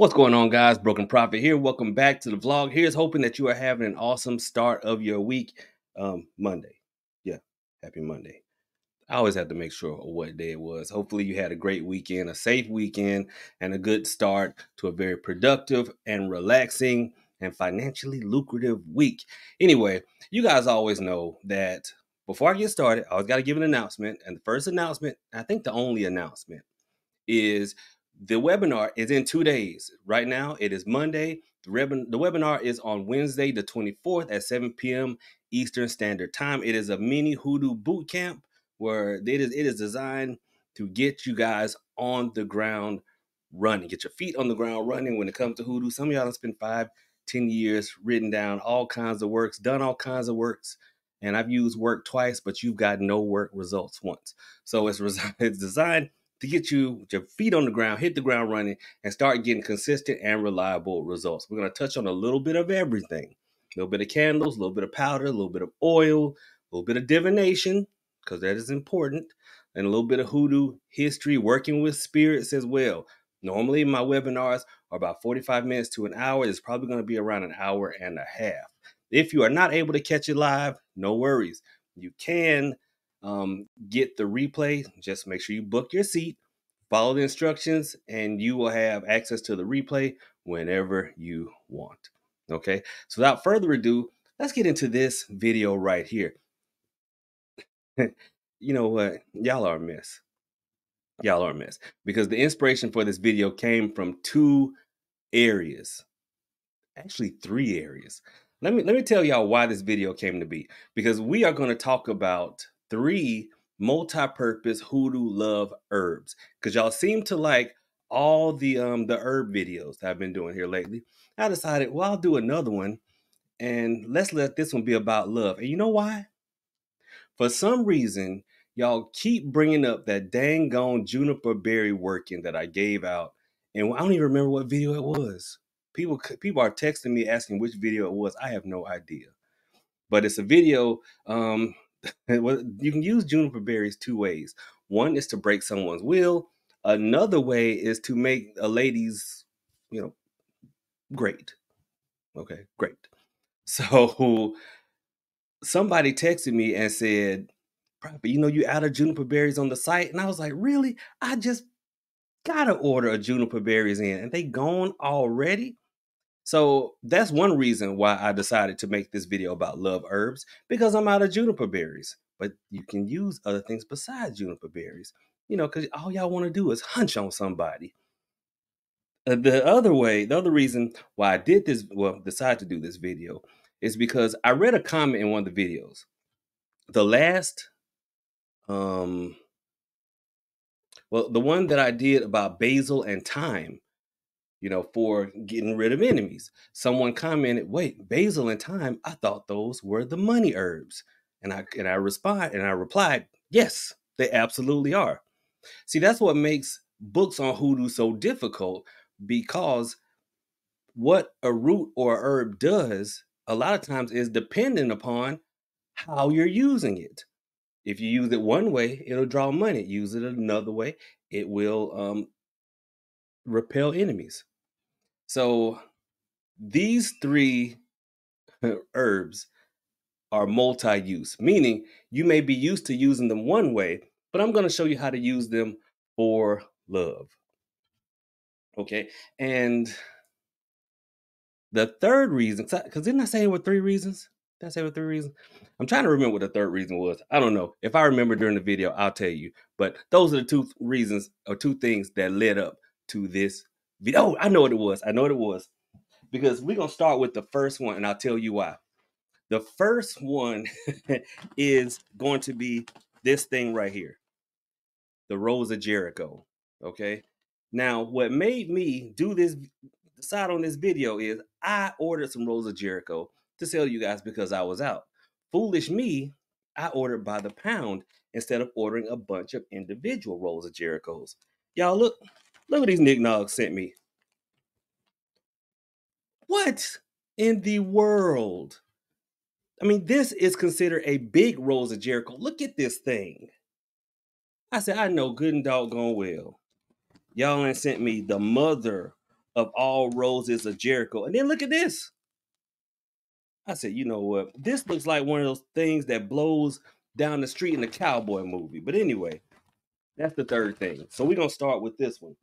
What's going on, guys? Broken Prophet here. Welcome back to the vlog. Here's hoping that you are having an awesome start of your week. Monday. Yeah, happy Monday. I always have to make sure what day it was. Hopefully you had a great weekend, a safe weekend, and a good start to a very productive and relaxing and financially lucrative week. Anyway, you guys always know that before I get started, I always got to give an announcement. And the first announcement, I think the only announcement, is the webinar is in 2 days. Right now, it is Monday. The webinar is on Wednesday, the 24th at 7 p.m. Eastern Standard Time. It is a mini Hoodoo boot camp where it is designed to get you guys on the ground running, get your feet on the ground running when it comes to Hoodoo. Some of y'all have spent 5, 10 years written down all kinds of works, done all kinds of works. And I've used work twice, but you've got no work results once. So it's designed to get you with your feet on the ground, hit the ground running, and start getting consistent and reliable results. We're going to touch on a little bit of everything. A little bit of candles, a little bit of powder, a little bit of oil, a little bit of divination, because that is important, and a little bit of Hoodoo history, working with spirits as well. Normally, my webinars are about 45 minutes to an hour. It's probably going to be around an hour and a half. If you are not able to catch it live, no worries. You can get the replay. Just make sure you book your seat, follow the instructions, and you will have access to the replay whenever you want. Okay, so without further ado, let's get into this video right here. You know what? Y'all are a mess. Y'all are a mess, because the inspiration for this video came from two areas, actually three areas. Let me tell y'all why this video came to be, because we are going to talk about three multi-purpose Hoodoo love herbs, because y'all seem to like all the herb videos that I've been doing here lately. I decided, well, I'll do another one, and let's let this one be about love. And you know why? For some reason, y'all keep bringing up that dang gone juniper berry working that I gave out, and I don't even remember what video it was. People are texting me asking which video it was. I have no idea, but it's a video. You can use juniper berries two ways. One is to break someone's will. Another way is to make a lady's, you know, great. Okay, great. So somebody texted me and said, "Prophet, you know, you out of juniper berries on the site?" And I was like, "Really? I just gotta order a juniper berries in, and they gone already?" So that's one reason why I decided to make this video about love herbs, because I'm out of juniper berries. But you can use other things besides juniper berries, you know, because all y'all want to do is hunch on somebody. The other reason why I did this, well, decided to do this video, is because I read a comment in one of the videos. The last, the one that I did about basil and thyme, you know, for getting rid of enemies. Someone commented, "Wait, basil and thyme? I thought those were the money herbs." And I replied, "Yes, they absolutely are." See, that's what makes books on Hoodoo so difficult, because what a root or a herb does a lot of times is dependent upon how you're using it. If you use it one way, it'll draw money. Use it another way, it will repel enemies. So these three herbs are multi-use, meaning you may be used to using them one way, but I'm going to show you how to use them for love. Okay, and the third reason, because didn't I say it were three reasons? Did I say it were three reasons? I'm trying to remember what the third reason was. I don't know. If I remember during the video, I'll tell you. But those are the two reasons, or two things, that led up to this video. Oh, I know what it was. I know what it was, because we're going to start with the first one, and I'll tell you why. The first one is going to be this thing right here, the Rose of Jericho. Okay. Now, what made me do this, decide on this video, is I ordered some Rose of Jericho to sell you guys because I was out. Foolish me, I ordered by the pound instead of ordering a bunch of individual Rose of Jerichos. Y'all, look at these knickknacks sent me. What in the world? I mean, this is considered a big Rose of Jericho. Look at this thing. I said, I know good and doggone well y'all ain't sent me the mother of all roses of Jericho. And then look at this. I said, you know what? This looks like one of those things that blows down the street in the cowboy movie. But anyway, that's the third thing. So we're going to start with this one,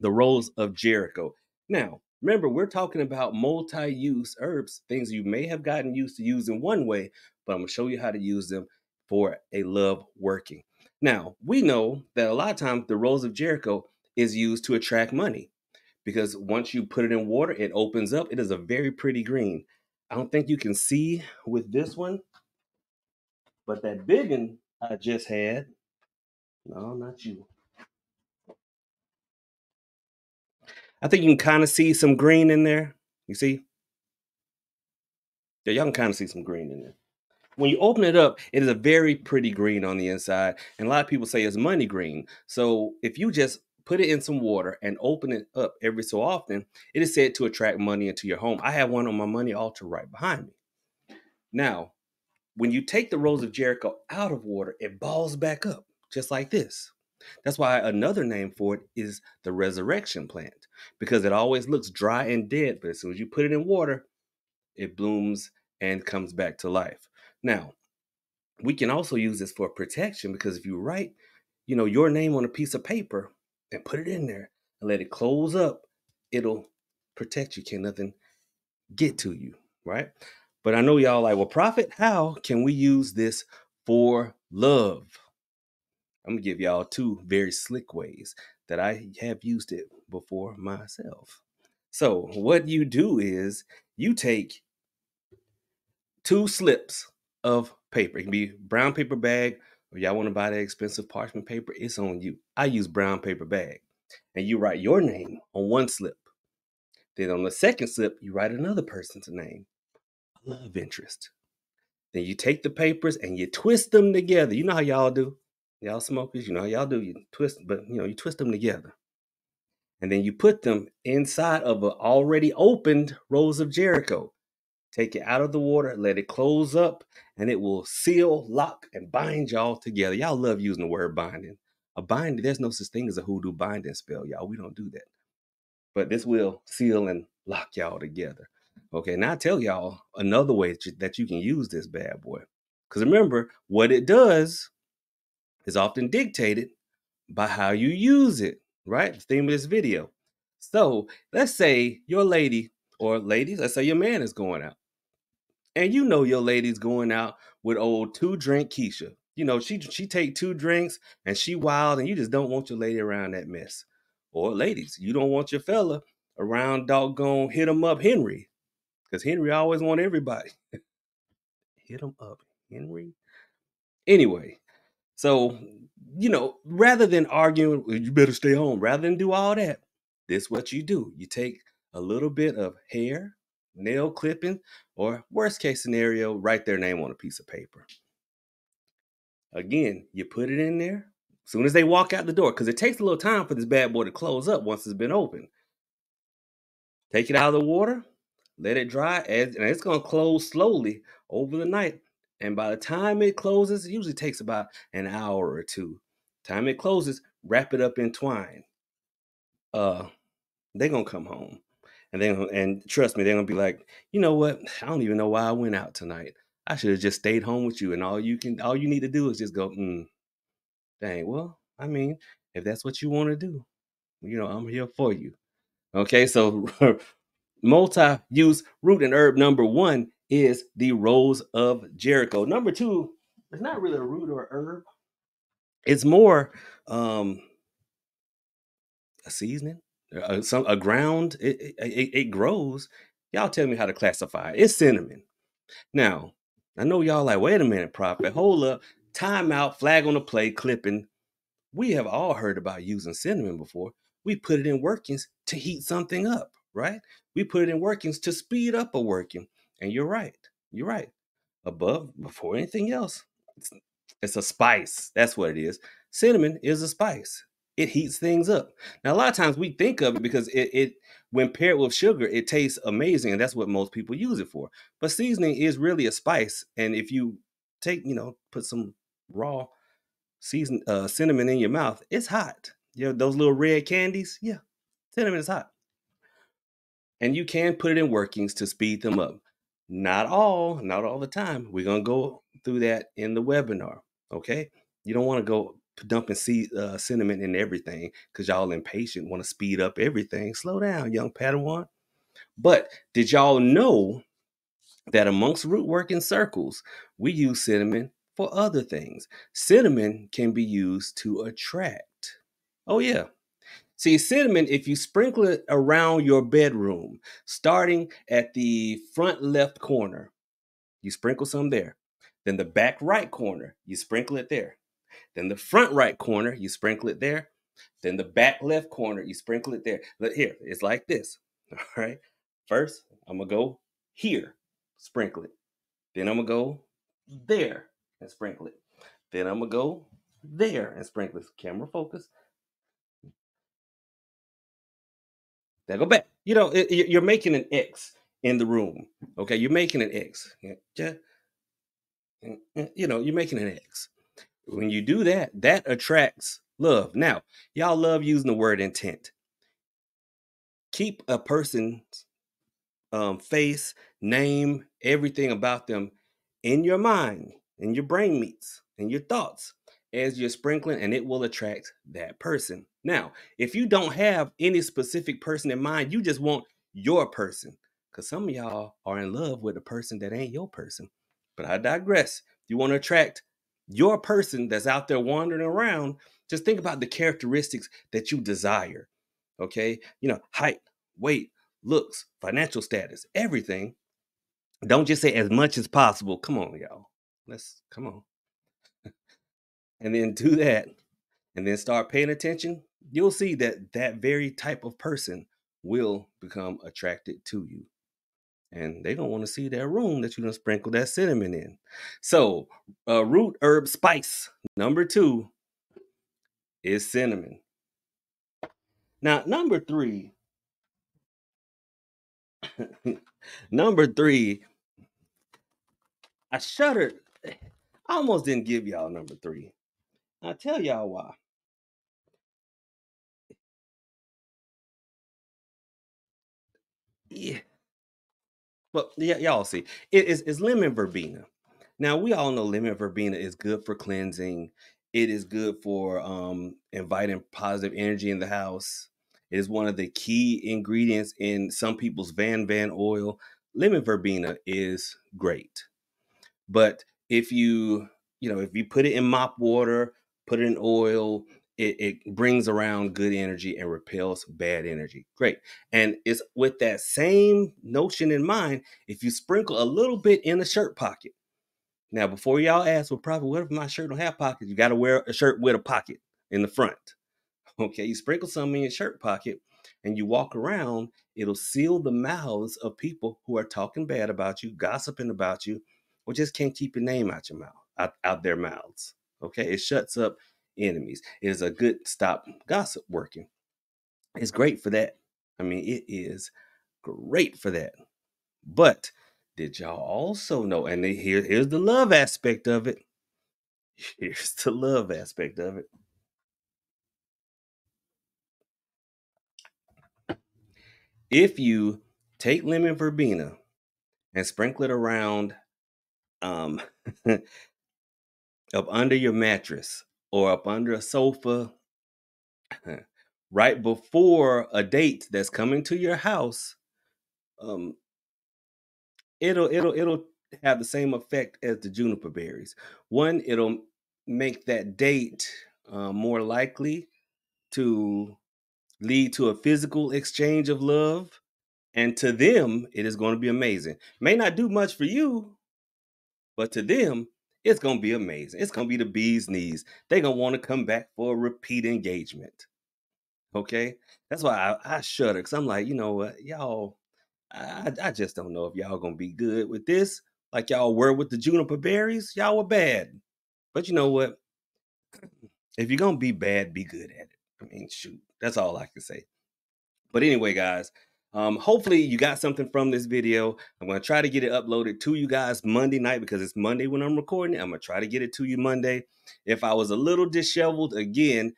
the Rose of Jericho. Now, remember, we're talking about multi-use herbs, things you may have gotten used to using one way, but I'm going to show you how to use them for a love working. Now, we know that a lot of times the Rose of Jericho is used to attract money because once you put it in water, it opens up. It is a very pretty green. I don't think you can see with this one, but that big one I just had. No, not you. I think you can kind of see some green in there. You see? Yeah, y'all can kind of see some green in there. When you open it up, it is a very pretty green on the inside. And a lot of people say it's money green. So if you just put it in some water and open it up every so often, it is said to attract money into your home. I have one on my money altar right behind me. Now, when you take the Rose of Jericho out of water, it balls back up just like this. That's why another name for it is the resurrection plant, because it always looks dry and dead. But as soon as you put it in water, it blooms and comes back to life. Now, we can also use this for protection, because if you write, you know, your name on a piece of paper and put it in there and let it close up, it'll protect you. Can't nothing get to you, right? But I know y'all like, well, Prophet, how can we use this for love? I'm going to give y'all two very slick ways that I have used it before myself. So what you do is you take two slips of paper. It can be brown paper bag, or y'all want to buy that expensive parchment paper. It's on you. I use brown paper bag. And you write your name on one slip. Then on the second slip, you write another person's name, a love interest. Then you take the papers and you twist them together. You know how y'all do. Y'all smokers, you know how y'all do. You twist, but you know, you twist them together. And then you put them inside of an already opened Rose of Jericho. Take it out of the water, let it close up, and it will seal, lock, and bind y'all together. Y'all love using the word binding. A binding, there's no such thing as a hoodoo binding spell, y'all. We don't do that. But this will seal and lock y'all together. Okay, now I tell y'all another way that you can use this bad boy. Because remember, what it does is often dictated by how you use it, right? The theme of this video. So let's say your lady, or ladies, let's say your man is going out. And you know your lady's going out with old two-drink Keisha. You know, she take two drinks and she wild, and you just don't want your lady around that mess. Or ladies, you don't want your fella around doggone hit him up Henry, because Henry always want everybody. Hit him up Henry. Anyway. So, you know, rather than arguing, you better stay home, rather than do all that, this is what you do. You take a little bit of hair, nail clipping, or worst case scenario, write their name on a piece of paper. Again, you put it in there as soon as they walk out the door, because it takes a little time for this bad boy to close up once it's been open. Take it out of the water, let it dry, and it's going to close slowly over the night. And by the time it closes, it usually takes about an hour or two. Time it closes, wrap it up in twine. They're going to come home. And trust me, they're going to be like, you know what? I don't even know why I went out tonight. I should have just stayed home with you. And all you need to do is just go, dang, well, I mean, if that's what you want to do, you know, I'm here for you. Okay, so multi-use root and herb number one is the Rose of Jericho. Number two, it's not really a root or herb. It's more a seasoning, a ground. It grows. Y'all tell me how to classify it. It's cinnamon. Now, I know y'all like, wait a minute, Prophet. Hold up. Time out. Flag on the play. Clipping. We have all heard about using cinnamon before. We put it in workings to heat something up, right? We put it in workings to speed up a working. And you're right. You're right. Before anything else, it's a spice. That's what it is. Cinnamon is a spice. It heats things up. Now, a lot of times we think of it because it when paired with sugar, it tastes amazing. And that's what most people use it for. But seasoning is really a spice. And if you take, you know, put some raw cinnamon in your mouth, it's hot. You know, those little red candies. Yeah. Cinnamon is hot. and you can put it in workings to speed them up. Not all the time. We're going to go through that in the webinar, okay? You don't want to go dumping sentiment in everything because y'all impatient, want to speed up everything. Slow down, young Padawan. But did y'all know that amongst root working circles, we use cinnamon for other things? Cinnamon can be used to attract. Oh, yeah. See, cinnamon, if you sprinkle it around your bedroom, starting at the front left corner, you sprinkle some there. Then the back right corner, you sprinkle it there. Then the front right corner, you sprinkle it there. Then the back left corner, you sprinkle it there. Look here, it's like this. All right. First, I'm going to go here, sprinkle it. Then I'm going to go there and sprinkle it. Then I'm going to go there and sprinkle it. Camera focus. Now go back. You know, you're making an X in the room. Okay, you're making an X. You know, you're making an X. When you do that, that attracts love. Now, y'all love using the word intent. Keep a person's face, name, everything about them in your mind, in your brain meets, in your thoughts as you're sprinkling, and it will attract that person. Now, if you don't have any specific person in mind, you just want your person, because some of y'all are in love with a person that ain't your person. But I digress. You want to attract your person that's out there wandering around. Just think about the characteristics that you desire. Okay, you know, height, weight, looks, financial status, everything. Don't just say as much as possible. Come on, y'all. Let's come on. And then do that, and then start paying attention. You'll see that that very type of person will become attracted to you. And they don't want to see that room that you done sprinkle that cinnamon in. So root herb spice number 2 is cinnamon. Now, number three, I shuddered. I almost didn't give y'all number 3. I'll tell y'all why. Yeah. But y'all see, it's lemon verbena. Now, we all know lemon verbena is good for cleansing. It is good for inviting positive energy in the house. It is one of the key ingredients in some people's Van oil. Lemon verbena is great. But if you put it in mop water, put it in oil, it brings around good energy and repels bad energy. Great. And it's with that same notion in mind, if you sprinkle a little bit in the shirt pocket. Now, before y'all ask, well, Prophet, what if my shirt don't have pockets? You got to wear a shirt with a pocket in the front. Okay, you sprinkle some in your shirt pocket and you walk around, it'll seal the mouths of people who are talking bad about you, gossiping about you, or just can't keep your name out your mouth, out their mouths. Okay, it shuts up enemies. It is a good stop gossip working. It's great for that. I mean, it is great for that. But did y'all also know, and here's the love aspect of it. Here's the love aspect of it. If you take lemon verbena and sprinkle it around up under your mattress, or up under a sofa, right before a date that's coming to your house, it'll have the same effect as the juniper berries. One, it'll make that date more likely to lead to a physical exchange of love, and to them, it is going to be amazing. May not do much for you, but to them, it's going to be amazing. It's going to be the bee's knees. They're going to want to come back for a repeat engagement. Okay? That's why I shudder, because I'm like, you know what, y'all, I just don't know if y'all going to be good with this. Like y'all were with the juniper berries, y'all were bad. But you know what? If you're going to be bad, be good at it. I mean, shoot, that's all I can say. But anyway, guys, hopefully you got something from this video. I'm going to try to get it uploaded to you guys Monday night, because it's Monday when I'm recording it. I'm going to try to get it to you Monday. If I was a little disheveled again,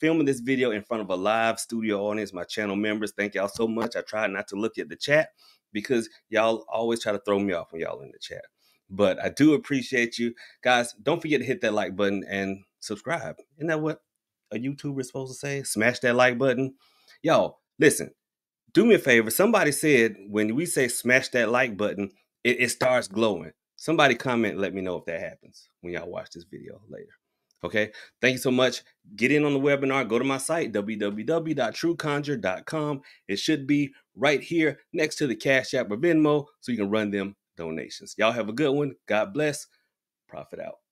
filming this video in front of a live studio audience, my channel members. Thank y'all so much. I try not to look at the chat because y'all always try to throw me off when y'all in the chat. But I do appreciate you guys. Don't forget to hit that like button and subscribe. Isn't that what a YouTuber is supposed to say? Smash that like button. Y'all, listen, do me a favor. Somebody said when we say smash that like button, it starts glowing. Somebody comment, let me know if that happens when y'all watch this video later. Okay, thank you so much. Get in on the webinar. Go to my site, www.trueconjure.com. It should be right here next to the Cash App or Venmo so you can run them donations. Y'all have a good one. God bless. Profit out.